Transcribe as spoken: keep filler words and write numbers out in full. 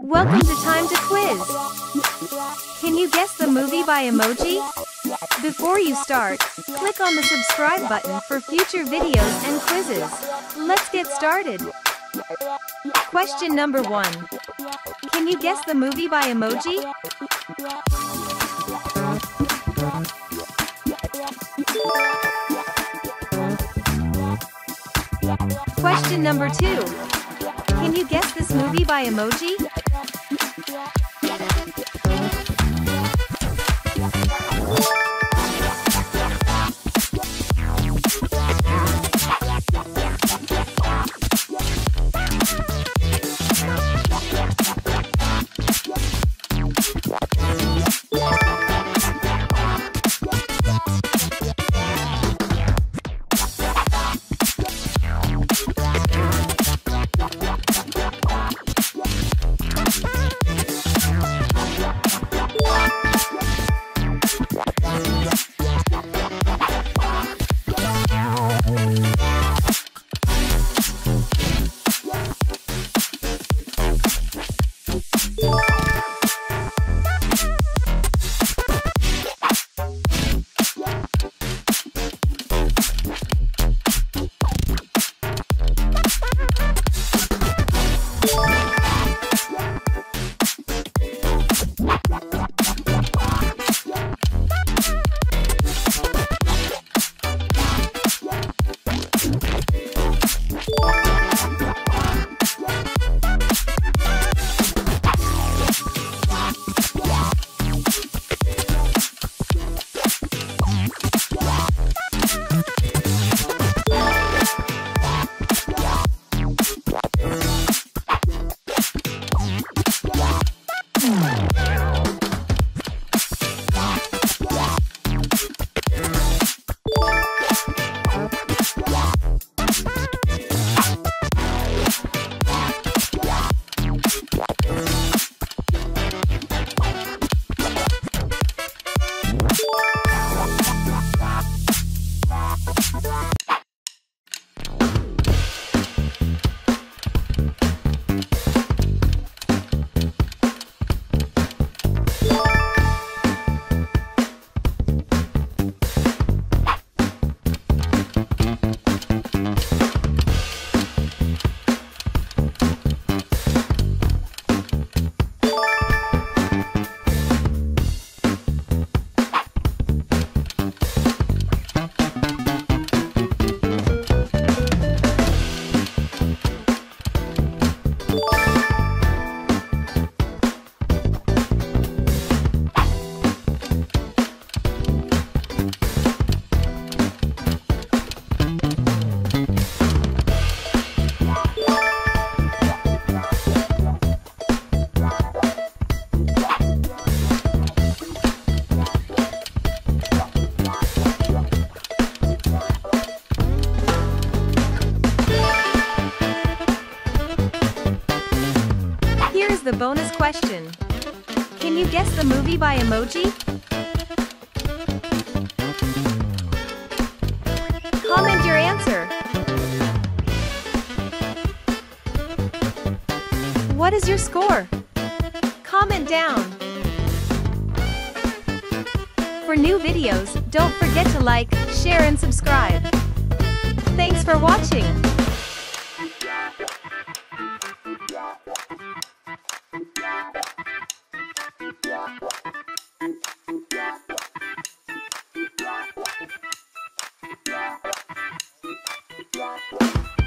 Welcome to Time to Quiz! Can you guess the movie by emoji? Before you start, click on the subscribe button for future videos and quizzes. Let's get started! Question number one. Can you guess the movie by emoji? Question number two. Can you guess this movie by emoji? The bonus question. Can you guess the movie by emoji? Comment your answer. What is your score? Comment down. For new videos, don't forget to like, share and subscribe. Thanks for watching. What?